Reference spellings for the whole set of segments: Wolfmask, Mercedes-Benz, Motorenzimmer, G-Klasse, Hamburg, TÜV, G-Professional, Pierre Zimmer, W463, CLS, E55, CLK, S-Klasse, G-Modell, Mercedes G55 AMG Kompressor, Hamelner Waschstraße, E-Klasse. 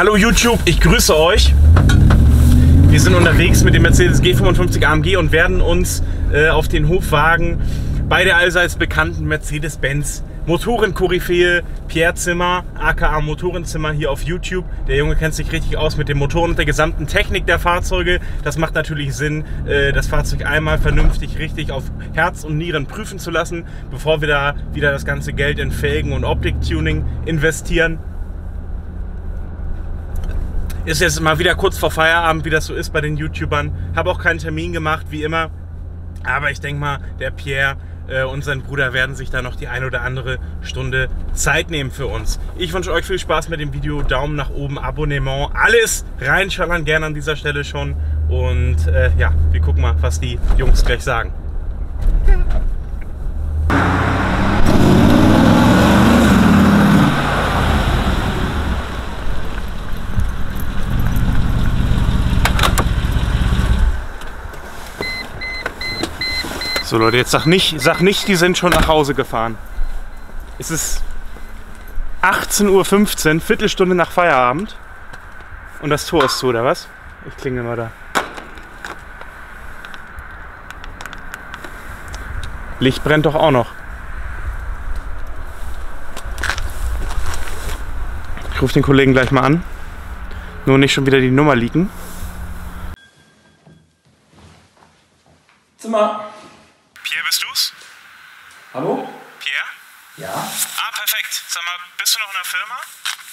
Hallo YouTube, ich grüße euch. Wir sind unterwegs mit dem Mercedes G55 AMG und werden uns auf den Hof wagen bei der allseits bekannten Mercedes-Benz Motorenkoryphäe Pierre Zimmer, aka Motorenzimmer hier auf YouTube. Der Junge kennt sich richtig aus mit den Motoren und der gesamten Technik der Fahrzeuge. Das macht natürlich Sinn, das Fahrzeug einmal vernünftig richtig auf Herz und Nieren prüfen zu lassen, bevor wir da wieder das ganze Geld in Felgen und Optik-Tuning investieren. Ist jetzt mal wieder kurz vor Feierabend, wie das so ist bei den YouTubern. Habe auch keinen Termin gemacht, wie immer. Aber ich denke mal, der Pierre und sein Bruder werden sich da noch die ein oder andere Stunde Zeit nehmen für uns. Ich wünsche euch viel Spaß mit dem Video. Daumen nach oben, Abonnement, alles reinschallern gerne an dieser Stelle schon. Und ja, wir gucken mal, was die Jungs gleich sagen. So Leute, jetzt sag nicht, die sind schon nach Hause gefahren. Es ist 18:15 Uhr, Viertelstunde nach Feierabend. Und das Tor ist zu, oder was? Ich klingel mal da. Licht brennt doch auch noch. Ich rufe den Kollegen gleich mal an. Nur nicht schon wieder die Nummer leaken. Zimmer! Pierre, bist du's? Hallo? Pierre? Ja? Ah, perfekt. Sag mal, bist du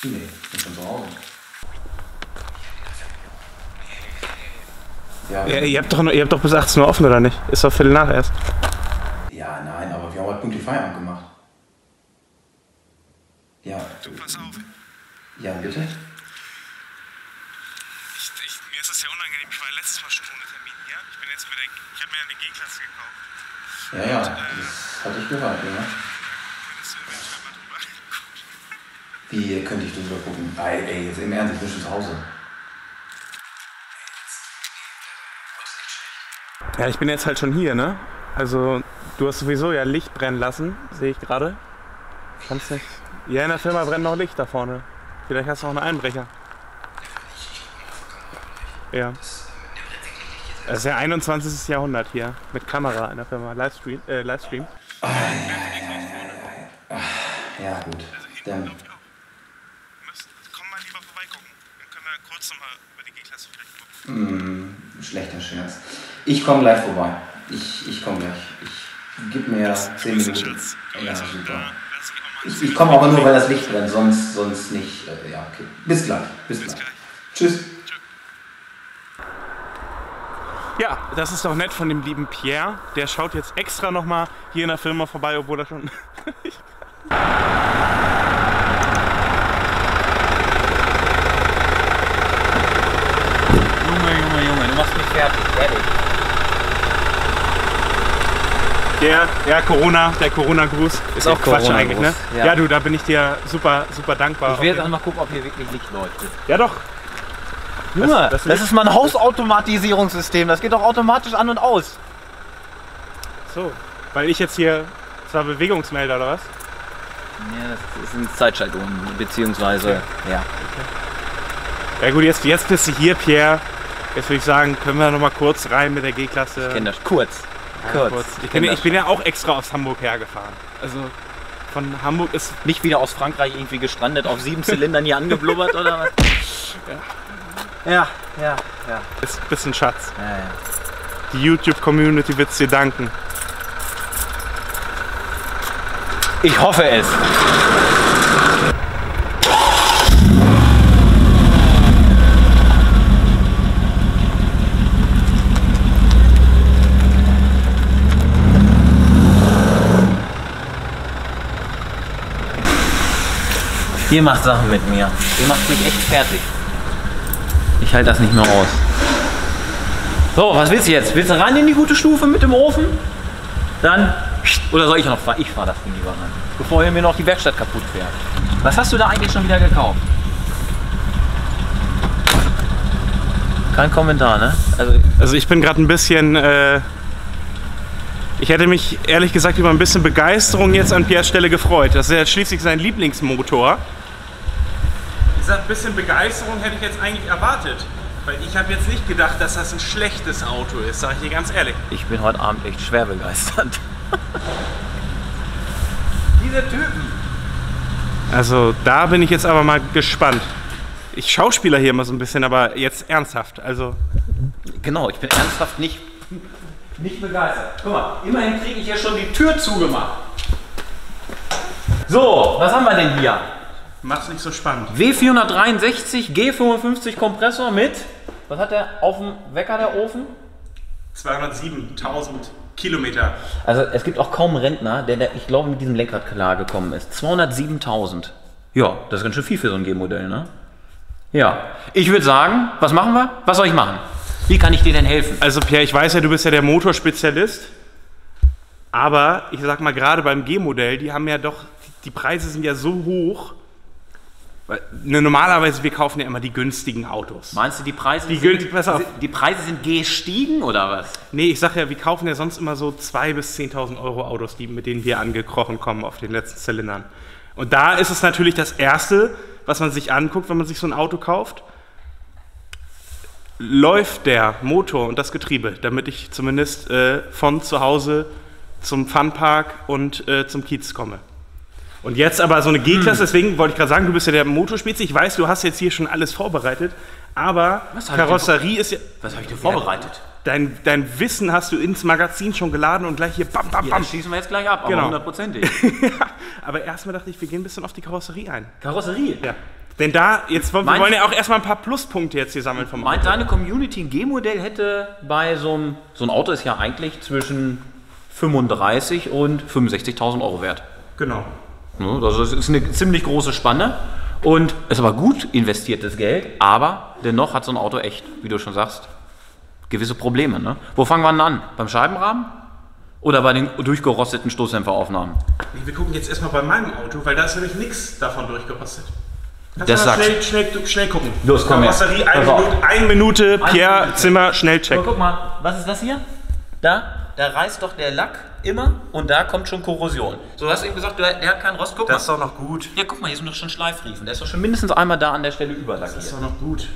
noch in der Firma? Nee, ich bin schon zu Hause. Ja, ja, ihr habt doch bis 18 Uhr offen, oder nicht? Ist doch Viertel nach erst. Ja, nein, aber wir haben heute pünktlich Feierabend gemacht. Ja. Du, pass auf. Ja, bitte? Mir ist das ja unangenehm. Ich war letztes Mal schon ohne Termin hier. Ich bin jetzt mit der... Ich habe mir eine G-Klasse gekauft. Ja, ja, das hatte ich gehört, ja. Wie könnte ich drüber gucken? Ey, jetzt im Ernst, ich bin schon zu Hause. Ja, ich bin jetzt halt schon hier, ne? Also, du hast sowieso ja Licht brennen lassen, sehe ich gerade. Kannst nicht. Ja, in der Firma brennt noch Licht da vorne. Vielleicht hast du auch einen Einbrecher. Ja. Das ist ja 21. Jahrhundert hier, mit Kamera in der Firma, Livestream. Ah, ja, gut. Dann komm mal lieber vorbeigucken, dann können wir kurz nochmal über die G-Klasse vielleicht gucken. Schlechter Scherz. Ich komme gleich vorbei. Ich komme gleich. Ich gib mir 10 Minuten. Ja, super. Ich komme aber nur, weil das Licht brennt, sonst nicht. Ja, okay. Bis gleich. Tschüss. Ja, das ist doch nett von dem lieben Pierre. Der schaut jetzt extra nochmal hier in der Firma vorbei, obwohl er schon... Junge, du machst mich fertig. Ja, Corona, der Corona-Gruß ist auch Quatsch eigentlich, ne? Ja, du, da bin ich dir super, super dankbar. Ich will jetzt einmal gucken, ob hier wirklich Licht leuchtet. Ja doch. Junge, das ist mal ein Hausautomatisierungssystem, das geht doch automatisch an und aus. So, weil ich jetzt hier, das war Bewegungsmelder oder was? Ja, das ist ein Zeitschaltung, beziehungsweise, okay. Ja. Okay. Ja gut, jetzt bist du hier, Pierre. Jetzt würde ich sagen, können wir noch mal kurz rein mit der G-Klasse. Ich kenne das, kurz. Ich bin ja auch extra aus Hamburg hergefahren. Also von Hamburg ist... Nicht wieder aus Frankreich irgendwie gestrandet, auf 7 Zylindern hier angeblubbert oder was? Ja. Ja. Ist ein bisschen Schatz. Ja. Die YouTube-Community wird es dir danken. Ich hoffe es. Ihr macht Sachen mit mir. Ihr macht mich echt fertig. Ich halte das nicht mehr aus. So, was willst du jetzt? Willst du rein in die gute Stufe mit dem Ofen? Dann... Oder soll ich noch fahren? Ich fahre das Ding lieber ran. Bevor ihr mir noch die Werkstatt kaputt fährt. Was hast du da eigentlich schon wieder gekauft? Kein Kommentar, ne? Also ich bin gerade ein bisschen... ich hätte mich ehrlich gesagt über ein bisschen Begeisterung jetzt an Pierres Stelle gefreut. Das ist ja schließlich sein Lieblingsmotor. gesagt, ein bisschen Begeisterung hätte ich jetzt eigentlich erwartet. Weil ich habe jetzt nicht gedacht, dass das ein schlechtes Auto ist, sage ich dir ganz ehrlich. Ich bin heute Abend echt schwer begeistert. Diese Typen. Also da bin ich jetzt aber mal gespannt. Ich schauspieler hier immer so ein bisschen, aber jetzt ernsthaft. Also genau, ich bin ernsthaft nicht begeistert. Guck mal, immerhin kriege ich ja schon die Tür zugemacht. So, was haben wir denn hier? Mach's nicht so spannend. W463 G55 Kompressor mit, was hat der auf dem Wecker, der Ofen? 207.000 Kilometer. Also es gibt auch kaum einen Rentner, der, ich glaube, mit diesem Lenkrad klar gekommen ist. 207.000. Ja, das ist ganz schön viel für so ein G-Modell, ne? Ja, ich würde sagen, was machen wir? Was soll ich machen? Wie kann ich dir denn helfen? Also Pierre, ich weiß ja, du bist ja der Motorspezialist. Aber ich sag mal, gerade beim G-Modell, die haben ja doch, die Preise sind ja so hoch. Weil, ne, normalerweise, wir kaufen ja immer die günstigen Autos. Meinst du, die Preise, die Preise sind gestiegen oder was? Nee, ich sag ja, wir kaufen ja sonst immer so 2.000 bis 10.000 Euro Autos, die, mit denen wir angekrochen kommen auf den letzten Zylindern. Und da ist es natürlich das Erste, was man sich anguckt, wenn man sich so ein Auto kauft. Läuft der Motor und das Getriebe, damit ich zumindest von zu Hause zum Funpark und zum Kiez komme. Und jetzt aber so eine G-Klasse, deswegen wollte ich gerade sagen, du bist ja der Motorspezi. Ich weiß, du hast jetzt hier schon alles vorbereitet, aber Karosserie ist ja... Was habe ich dir vorbereitet? Ja, dein Wissen hast du ins Magazin schon geladen und gleich hier bam, bam, bam. Ja, schießen wir jetzt gleich ab, genau. Aber hundertprozentig. Aber erstmal dachte ich, wir gehen ein bisschen auf die Karosserie ein. Karosserie? Ja. Denn da, jetzt wir wollen ja auch erstmal ein paar Pluspunkte jetzt hier sammeln vom Auto. Meint deine Community, ein G-Modell hätte bei so ein Auto ist ja eigentlich zwischen 35.000 und 65.000 Euro wert. Genau. Also das ist eine ziemlich große Spanne und ist aber gut investiertes Geld, aber dennoch hat so ein Auto echt, wie du schon sagst, gewisse Probleme. Ne? Wo fangen wir denn an? Beim Scheibenrahmen oder bei den durchgerosteten Stoßdämpferaufnahmen? Nee, wir gucken jetzt erstmal bei meinem Auto, weil da ist nämlich nichts davon durchgerostet. Das sagst du. Schnell gucken. Los, komm her. Karosserie, eine Minute, Pierre Zimmer, schnell checken. Guck mal, was ist das hier? Da reißt doch der Lack immer und da kommt schon Korrosion. So, du hast eben gesagt, der hat keinen Rost. Guck mal. Das ist doch noch gut. Ja, guck mal, hier sind doch schon Schleifriefen. Der ist doch schon mindestens einmal da an der Stelle überlackiert. Das ist doch noch gut.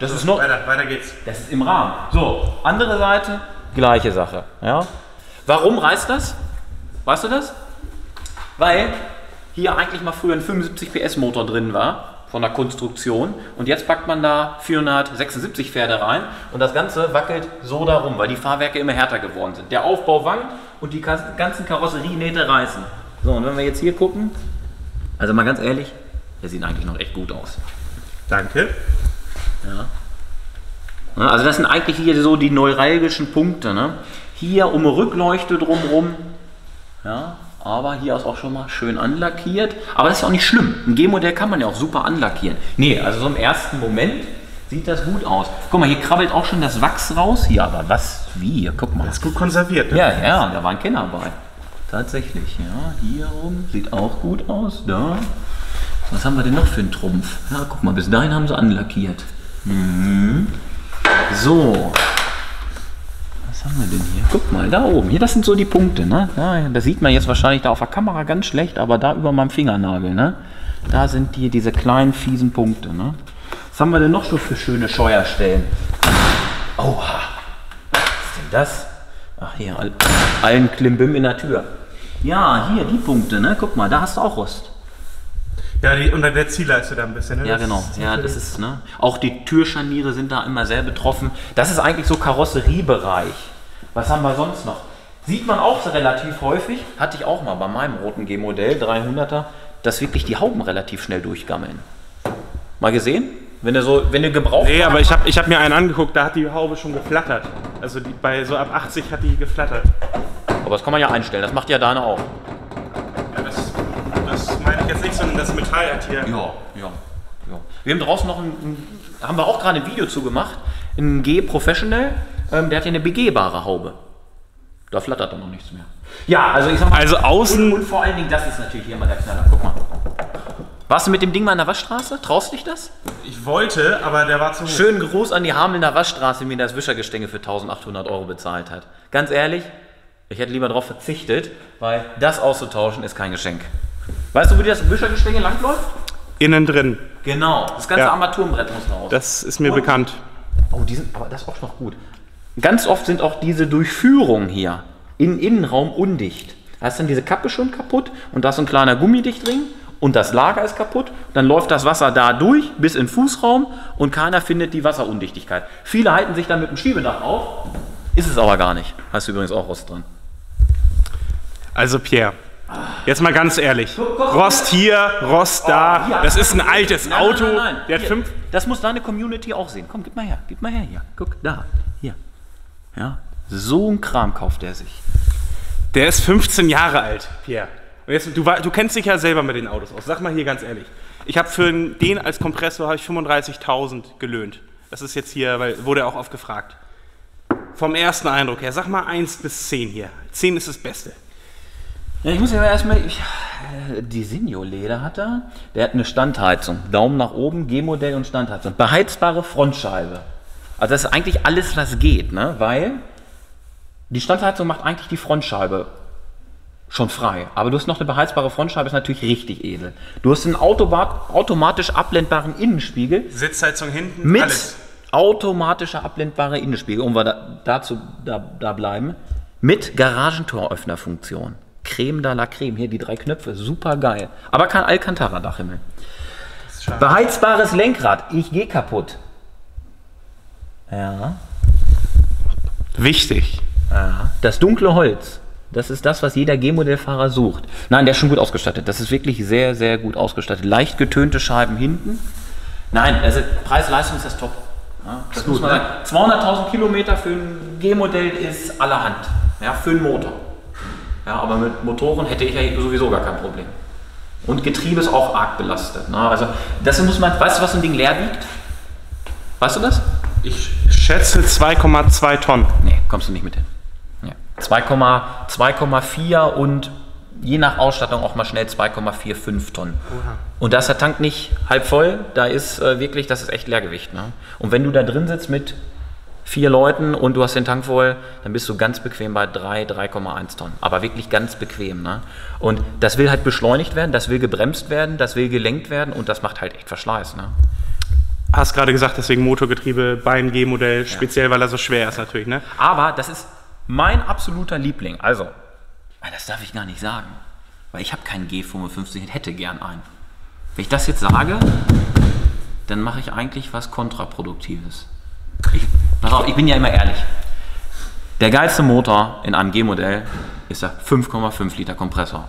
Das ist noch... Weiter geht's. Das ist im Rahmen. So, andere Seite, gleiche Sache. Ja. Warum reißt das? Weißt du das? Weil hier eigentlich mal früher ein 75 PS Motor drin war. Von der Konstruktion. Und jetzt packt man da 476 Pferde rein und das Ganze wackelt so darum, weil die Fahrwerke immer härter geworden sind. Der Aufbau wankt und die ganzen Karosserienähte reißen. So, und wenn wir jetzt hier gucken, also mal ganz ehrlich, der sieht eigentlich noch echt gut aus. Danke. Ja. Also das sind eigentlich hier so die neuralgischen Punkte. Ne? Hier um eine Rückleuchte drumherum. Ja. Aber hier ist auch schon mal schön anlackiert. Aber das ist ja auch nicht schlimm. Ein G-Modell kann man ja auch super anlackieren. Nee, also so im ersten Moment sieht das gut aus. Guck mal, hier krabbelt auch schon das Wachs raus. Hier, aber was? Wie? Guck mal. Das ist gut konserviert. Ne? Ja, da war ein Kenner bei. Tatsächlich, ja. Hier rum sieht auch gut aus. Da. Was haben wir denn noch für einen Trumpf? Ja, guck mal, bis dahin haben sie anlackiert. Mhm. So. Was haben wir denn hier? Guck mal, da oben. Hier, das sind so die Punkte. Ne? Ja, das sieht man jetzt wahrscheinlich da auf der Kamera ganz schlecht, aber da über meinem Fingernagel. Ne? Da sind hier diese kleinen, fiesen Punkte. Ne? Was haben wir denn noch so für schöne Scheuerstellen? Oha! Was ist denn das? Ach, hier, allen Klimbim in der Tür. Ja, hier, die Punkte. Ne? Guck mal, da hast du auch Rost. Ja, unter der Zielleiste da ein bisschen. Ne? Ja, genau. Ja, das ist, ne? Auch die Türscharniere sind da immer sehr betroffen. Das ist eigentlich so Karosseriebereich. Was haben wir sonst noch? Sieht man auch so relativ häufig, hatte ich auch mal bei meinem roten G-Modell 300er, dass wirklich die Hauben relativ schnell durchgammeln. Mal gesehen? Wenn du gebraucht hast. Nee, aber ich hab mir einen angeguckt, da hat die Haube schon geflattert. Also bei so ab 80 hat die geflattert. Aber das kann man ja einstellen, das macht ja deine auch. Ja, das meine ich jetzt nicht, sondern das Metall hat hier. Ja. Wir haben draußen noch haben wir auch gerade ein Video zu gemacht, ein G-Professional, der hat ja eine begehbare Haube. Da flattert dann noch nichts mehr. Ja, also ich sag mal, also außen und vor allen Dingen, das ist natürlich hier mal der Knaller. Guck mal. Warst du mit dem Ding mal in der Waschstraße? Traust dich das? Ich wollte, aber der war zu hoch. Schönen Gruß an die Hamelner Waschstraße, die mir das Wischergestänge für 1.800 Euro bezahlt hat. Ganz ehrlich, ich hätte lieber darauf verzichtet, weil das auszutauschen ist kein Geschenk. Weißt du, wo dir das Wischergestänge langläuft? Innen drin. Genau, das ganze Armaturenbrett muss raus. Das ist mir bekannt. Oh, die sind, aber das ist auch noch gut. Ganz oft sind auch diese Durchführungen hier im Innenraum undicht. Da ist dann diese Kappe schon kaputt und da ist so ein kleiner Gummidichtring und das Lager ist kaputt. Dann läuft das Wasser da durch bis in den Fußraum und keiner findet die Wasserundichtigkeit. Viele halten sich dann mit dem Schiebedach auf, ist es aber gar nicht. Hast du übrigens auch Rost dran. Also Pierre, jetzt mal ganz ehrlich, Rost hier, Rost da, das ist ein altes Auto. Nein, nein, nein. Der hat hier, das muss deine Community auch sehen. Komm, gib mal her hier. Guck, da, hier. Ja, so ein Kram kauft der sich. Der ist 15 Jahre alt, Pierre. Und jetzt, du kennst dich ja selber mit den Autos aus. Sag mal hier ganz ehrlich. Ich habe für den als Kompressor habe ich 35.000 gelöhnt. Das ist jetzt hier, weil wurde auch oft gefragt. Vom ersten Eindruck her, sag mal 1 bis 10 hier. 10 ist das Beste. Ja, ich muss ja erstmal, die Sinjo-Leder hat er, der hat eine Standheizung, Daumen nach oben, G-Modell und Standheizung, beheizbare Frontscheibe. Also das ist eigentlich alles, was geht, ne? Weil die Standheizung macht eigentlich die Frontscheibe schon frei, aber du hast noch eine beheizbare Frontscheibe, ist natürlich richtig edel. Du hast einen automatisch abblendbaren Innenspiegel. Sitzheizung hinten, mit alles. Automatischer abblendbarer Innenspiegel, um wir da bleiben, mit Garagentoröffnerfunktion. Creme de la Creme, hier die 3 Knöpfe, super geil. Aber kein Alcantara-Dachhimmel. Beheizbares Lenkrad, ich gehe kaputt. Ja. Wichtig. Ja. Das dunkle Holz, das ist das, was jeder G-Modellfahrer sucht. Nein, der ist schon gut ausgestattet. Das ist wirklich sehr, sehr gut ausgestattet. Leicht getönte Scheiben hinten. Nein, also Preis-Leistung ist das top. Ja, das muss man sagen. 200.000 Kilometer für ein G-Modell ist allerhand. Ja, für einen Motor. Ja, aber mit Motoren hätte ich ja sowieso gar kein Problem. Und Getriebe ist auch arg belastet. Ne? Also, das muss man, weißt du, was so ein Ding leer wiegt? Weißt du das? Ich schätze 2,2 Tonnen. Nee, kommst du nicht mit hin. Ja. 2,4 und je nach Ausstattung auch mal schnell 2,45 Tonnen. Oha. Und da ist der Tank nicht halb voll, da ist wirklich, das ist echt Leergewicht. Ne? Und wenn du da drin sitzt mit 4 Leuten und du hast den Tank voll, dann bist du ganz bequem bei 3,1 Tonnen. Aber wirklich ganz bequem. Ne? Und das will halt beschleunigt werden, das will gebremst werden, das will gelenkt werden und das macht halt echt Verschleiß. Ne? Hast gerade gesagt, deswegen Motorgetriebe beim G-Modell, speziell weil er so schwer ist natürlich. Ne? Aber das ist mein absoluter Liebling. Also, das darf ich gar nicht sagen, weil ich habe keinen G55, ich hätte gern einen. Wenn ich das jetzt sage, dann mache ich eigentlich was Kontraproduktives. Pass auf, ich bin ja immer ehrlich. Der geilste Motor in einem G-Modell ist der 5,5 Liter Kompressor.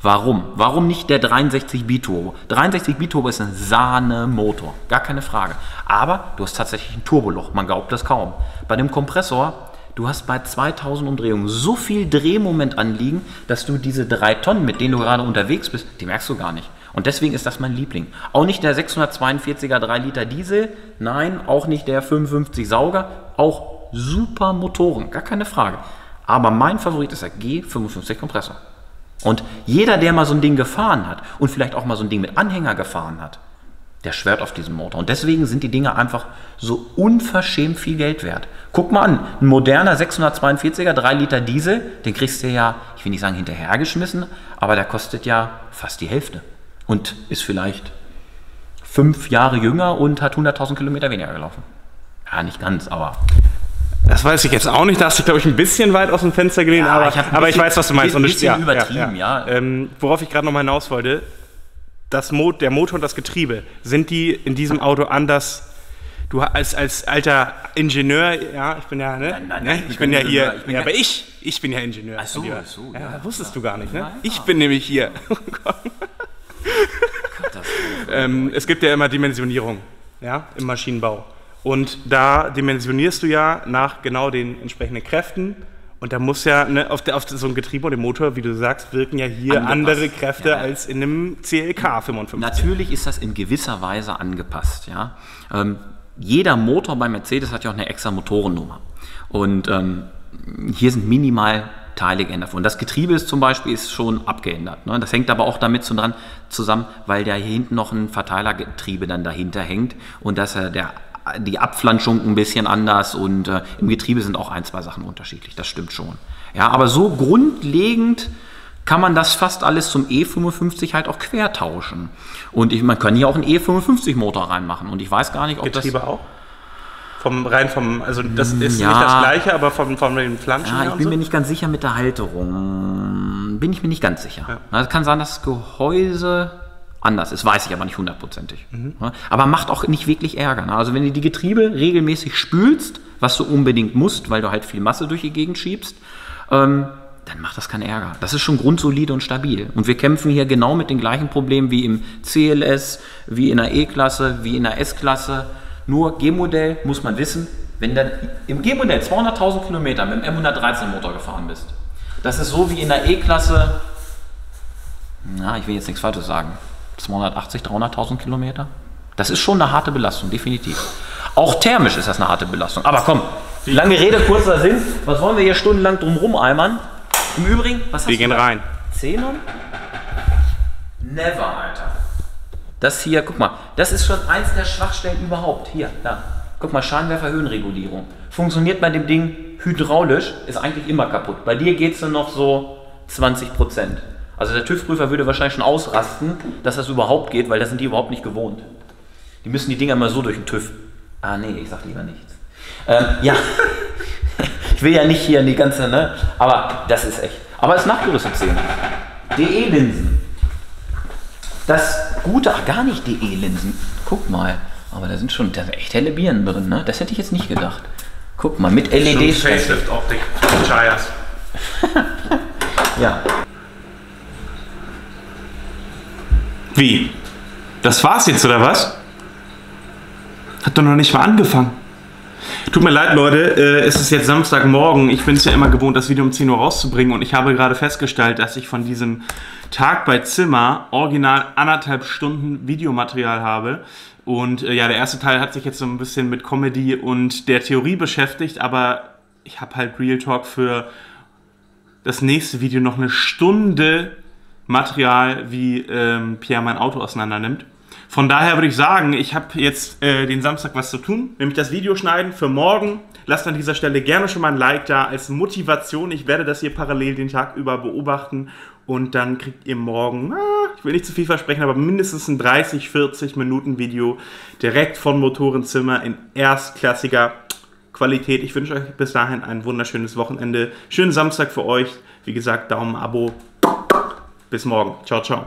Warum? Warum nicht der 63 Biturbo? 63 Biturbo ist ein Sahne-Motor, gar keine Frage. Aber du hast tatsächlich ein Turboloch, man glaubt das kaum. Bei dem Kompressor, du hast bei 2000 Umdrehungen so viel Drehmoment anliegen, dass du diese 3 Tonnen, mit denen du gerade unterwegs bist, die merkst du gar nicht. Und deswegen ist das mein Liebling. Auch nicht der 642er 3 Liter Diesel, nein, auch nicht der 55 Sauger, auch super Motoren, gar keine Frage. Aber mein Favorit ist der G55 Kompressor. Und jeder, der mal so ein Ding gefahren hat und vielleicht auch mal so ein Ding mit Anhänger gefahren hat, der schwört auf diesen Motor. Und deswegen sind die Dinger einfach so unverschämt viel Geld wert. Guck mal an, ein moderner 642er 3 Liter Diesel, den kriegst du ja, ich will nicht sagen hinterhergeschmissen, aber der kostet ja fast die Hälfte. Und ist vielleicht 5 Jahre jünger und hat 100.000 Kilometer weniger gelaufen. Ja, nicht ganz, aber... Das weiß ich jetzt auch nicht. Da hast du, glaube ich, ein bisschen weit aus dem Fenster gelehnt. Ja, aber ich weiß, was du meinst. Ein bisschen übertrieben, ja. Worauf ich gerade noch mal hinaus wollte, der Motor und das Getriebe, sind die in diesem Auto anders... Du als alter Ingenieur, ja, ich bin ja, ne? Nein, ich bin ja hier. Ich bin ja, aber ich bin ja Ingenieur. Ach so, ja, wusstest du gar nicht, ne? Nein, ich bin nämlich hier. Oh Gott. Es gibt ja immer Dimensionierung, ja, im Maschinenbau. Und da dimensionierst du ja nach genau den entsprechenden Kräften. Und da muss ja auf so ein Getriebe und dem Motor, wie du sagst, wirken ja hier andere Kräfte als in einem CLK 55. Natürlich ist das in gewisser Weise angepasst. Ja? Jeder Motor bei Mercedes hat ja auch eine extra Motorennummer. Und hier sind minimal Teile geändert wurden. Das Getriebe ist zum Beispiel schon abgeändert. Ne? Das hängt aber auch damit zusammen, weil da hier hinten noch ein Verteilergetriebe dann dahinter hängt und dass die Abflanschung ein bisschen anders und im Getriebe sind auch 1, 2 Sachen unterschiedlich. Das stimmt schon. Ja, aber so grundlegend kann man das fast alles zum E55 halt auch quer tauschen. Und man kann hier auch einen E55 Motor reinmachen. Und ich weiß gar nicht, ob Getriebe das... auch? Also das ist ja nicht das gleiche, aber von den Flanschen. Ja, ich bin mir nicht ganz sicher mit der Halterung. Bin ich mir nicht ganz sicher. Ja. Es kann sein, dass das Gehäuse anders ist, weiß ich aber nicht hundertprozentig. Mhm. Aber macht auch nicht wirklich Ärger. Also wenn du die Getriebe regelmäßig spülst, was du unbedingt musst, weil du halt viel Masse durch die Gegend schiebst, dann macht das keinen Ärger. Das ist schon grundsolide und stabil. Und wir kämpfen hier genau mit den gleichen Problemen wie im CLS, wie in der E-Klasse, wie in der S-Klasse. Nur G-Modell muss man wissen, wenn dann im G-Modell 200.000 Kilometer mit dem M113-Motor gefahren bist. Das ist so wie in der E-Klasse, na, ich will jetzt nichts Falsches sagen, 280, 300.000 Kilometer. Das ist schon eine harte Belastung, definitiv. Auch thermisch ist das eine harte Belastung. Aber komm, lange Rede, kurzer Sinn. Was wollen wir hier stundenlang drum rumeimern? Im Übrigen, was hast du? Wir gehen rein. 10 und? Never, Alter. Das hier, guck mal, das ist schon eins der Schwachstellen überhaupt. Hier, da. Guck mal, Scheinwerferhöhenregulierung. Funktioniert bei dem Ding hydraulisch, ist eigentlich immer kaputt. Bei dir geht es nur noch so 20%. Also der TÜV-Prüfer würde wahrscheinlich schon ausrasten, dass das überhaupt geht, weil das sind die überhaupt nicht gewohnt. Die müssen die Dinger immer so durch den TÜV. Ah nee, ich sag lieber nichts. Ja, ich will ja nicht hier in die ganze, ne? Aber das ist echt. Aber es ist nachgerüstet 10. DE-Linsen. Das gute, ach gar nicht DE-Linsen. Guck mal, aber da sind schon echt helle Birnen drin, ne? Das hätte ich jetzt nicht gedacht. Guck mal, mit LEDs. Facelift-Optik von Giants. Ja. Wie? Das war's jetzt, oder was? Hat doch noch nicht mal angefangen. Tut mir leid, Leute, es ist jetzt Samstagmorgen. Ich bin es ja immer gewohnt, das Video um 10 Uhr rauszubringen. Und ich habe gerade festgestellt, dass ich von diesem Tag bei Zimmer original 1,5 Stunden Videomaterial habe. Und ja, der erste Teil hat sich jetzt so ein bisschen mit Comedy und der Theorie beschäftigt. Aber ich habe halt Real Talk für das nächste Video noch eine Stunde Material, wie Pierre mein Auto auseinander nimmt. Von daher würde ich sagen, ich habe jetzt den Samstag was zu tun, nämlich das Video schneiden für morgen. Lasst an dieser Stelle gerne schon mal ein Like da als Motivation. Ich werde das hier parallel den Tag über beobachten und dann kriegt ihr morgen, ich will nicht zu viel versprechen, aber mindestens ein 30, 40 Minuten Video direkt von Motorenzimmer in erstklassiger Qualität. Ich wünsche euch bis dahin ein wunderschönes Wochenende. Schönen Samstag für euch. Wie gesagt, Daumen, Abo. Bis morgen. Ciao, ciao.